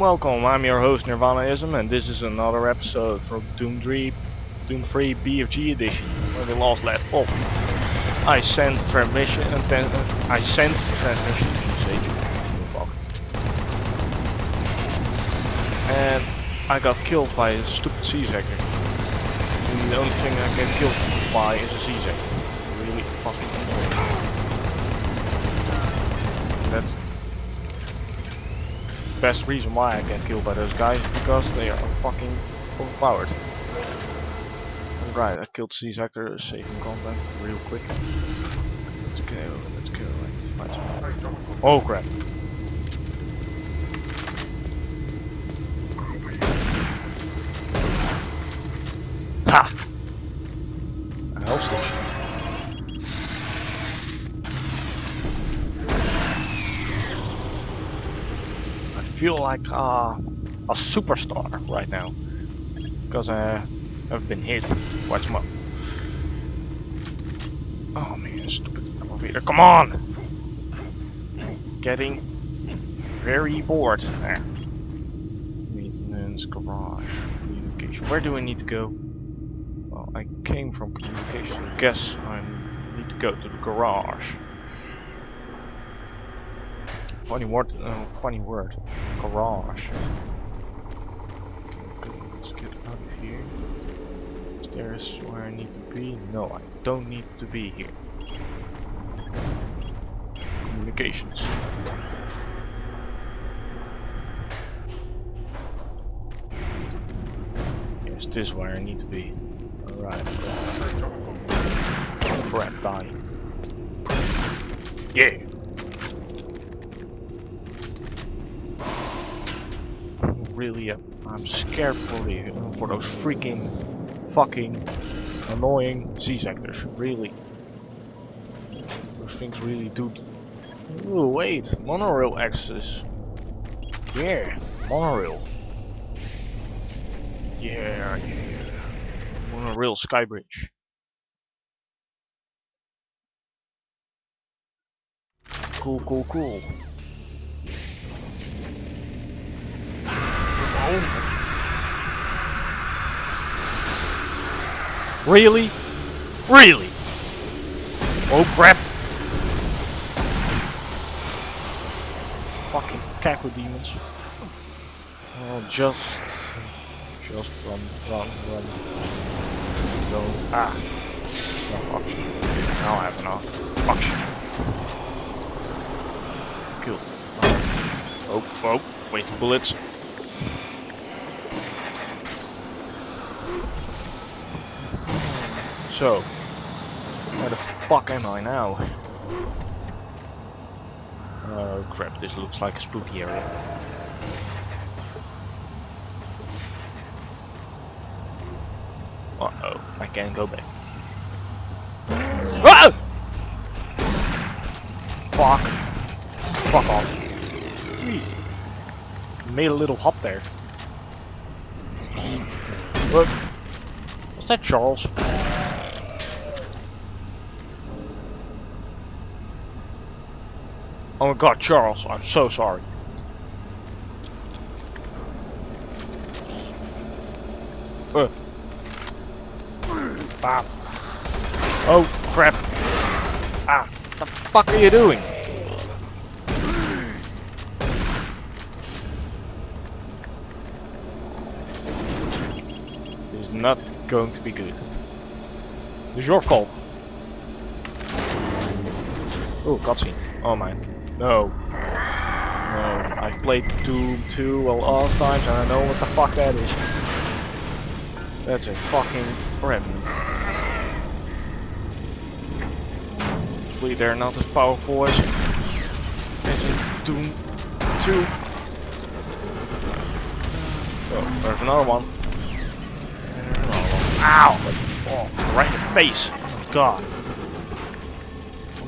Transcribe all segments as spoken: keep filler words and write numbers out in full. Welcome, welcome. I'm your host Nirvanaism, and this is another episode from Doom three, Doom three B F G edition. Where we last left off, I sent transmission, uh, I sent transmission message, and I got killed by a stupid C-zacker. And the only thing I get killed by is a Z-Sector. Really fucking annoying. That's best reason why I get killed by those guys, because they are fucking overpowered. Right, I killed Z-Sector, saving content real quick. Let's go, let's go, I need to fight. Oh crap! Ha! It's a health station. Feel like uh, a superstar right now because uh, I've been hit quite some. Oh man, stupid elevator! Come on, I'm getting very bored. There. Maintenance, garage, communication. Where do I need to go? Well, I came from communication. I guess I need to go to the garage. Funny word, uh, funny word. Garage. Okay, good. Let's get out of here. Is there where I need to be? No, I don't need to be here. Communications. Yes, this is where I need to be. Alright. Crap, die. Yeah! Really, uh, I'm scared for the uh, for those freaking, fucking, annoying Z-Sectors. Really, those things really do. Ooh, wait, monorail access. Yeah, monorail. Yeah, yeah. Monorail skybridge. Cool, cool, cool. Really? Really? Oh crap! Fucking caco demons. Oh, just... Just run, run, run. Don't... Ah. No oxygen. Now I have enough oxygen. Kill. Oh, oh, wait for bullets. So, where the fuck am I now? Oh crap, this looks like a spooky area. Uh oh, I can't go back. Ah! Fuck. Fuck off. Made a little hop there. What? Was that Charles? Oh my god, Charles, I'm so sorry. Uh. Ah. Oh crap. Ah, what the fuck are you doing? This is not going to be good. It's your fault. Oh, cutscene. Oh man. No. No. I've played Doom two a lot of times and I know what the fuck that is. That's a fucking revenant. Hopefully they're not as powerful as in Doom two. So, there's another one. Another one. Ow! Oh, right in the face! Oh, God.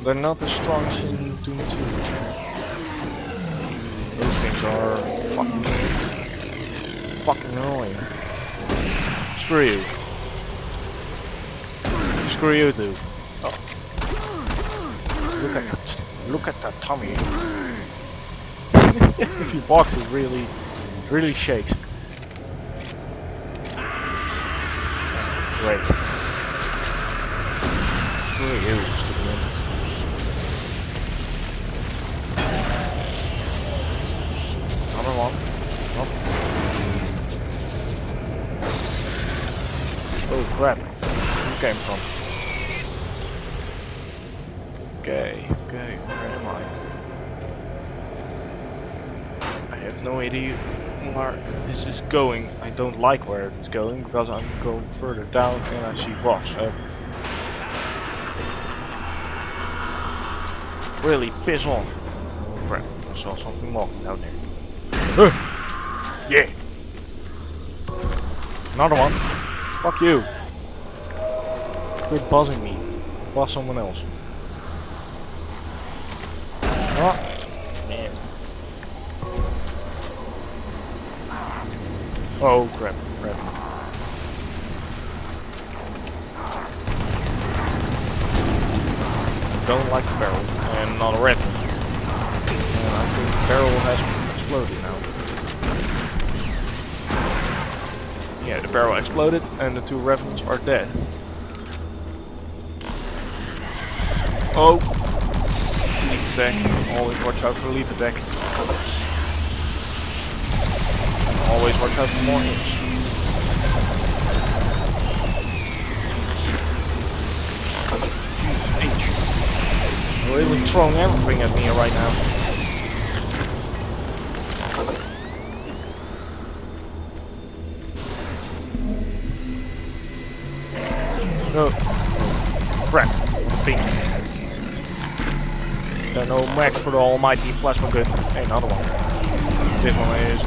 They're not as strong as in Doom two. Those things are fucking, fucking annoying. Screw you. Screw you, dude. Oh. Look at that. Look at that tummy. If you box, it really really shakes. Great. Screw you, stupid man. Come along. Oh. Oh crap. Where came from? Okay, okay, where am I? I have no idea where this is going. I don't like where it's going because I'm going further down and I see rocks. So. Really piss off. Crap, I saw something walking down there. Yeah! Another one. Fuck you. Quit buzzing me. Buzz someone else. Oh, man. Oh, crap, crap. Don't like the barrel. I'm not a revenant. And I think the barrel has exploded now. Yeah, the barrel exploded and the two revenants are dead. Oh! Deck. Always watch out for leap attack. Always watch out for more hits. You're really throwing everything at me right now. No. Crap. Pink. No max for the almighty plasma gun. Hey, another one. This one is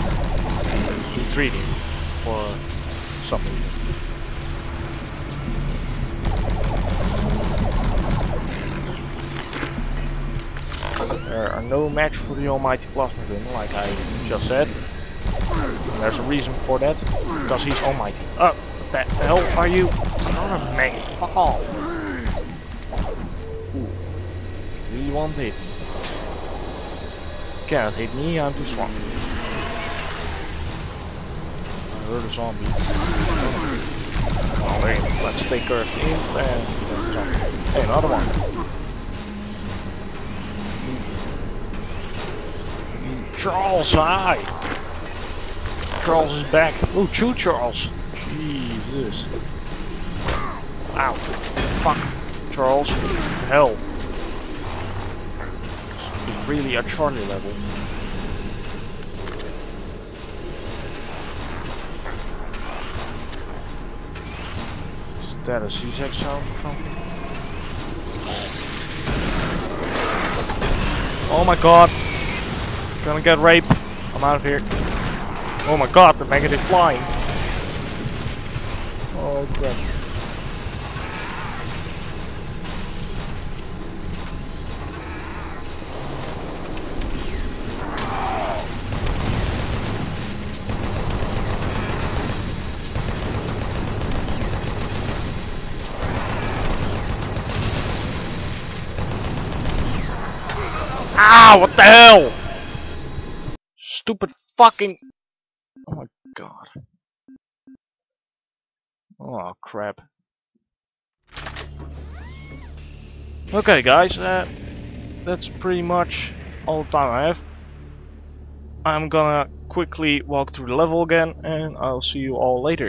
retreating for some reason. There are no match for the almighty plasma gun, like I just said. And there's a reason for that, because he's almighty. Oh, what the hell are you? Another man. Fuck off. You want to hit me. You cannot hit me, I'm too strong. I heard a zombie. Oh, there you go. Let's stay curved in and hey, another one. Charles, hi! Charles is back. Oh, shoot Charles! Jesus. Ow. Fuck. Charles. Hell. Really a Charlie level. Is that a C-zack sound or something? Oh my god! I'm gonna get raped! I'm out of here. Oh my god, the maggot is flying! Oh crap. Ow, what the hell? Stupid fucking... Oh my god. Oh crap. Okay guys, uh, that's pretty much all the time I have. I'm gonna quickly walk through the level again and I'll see you all later.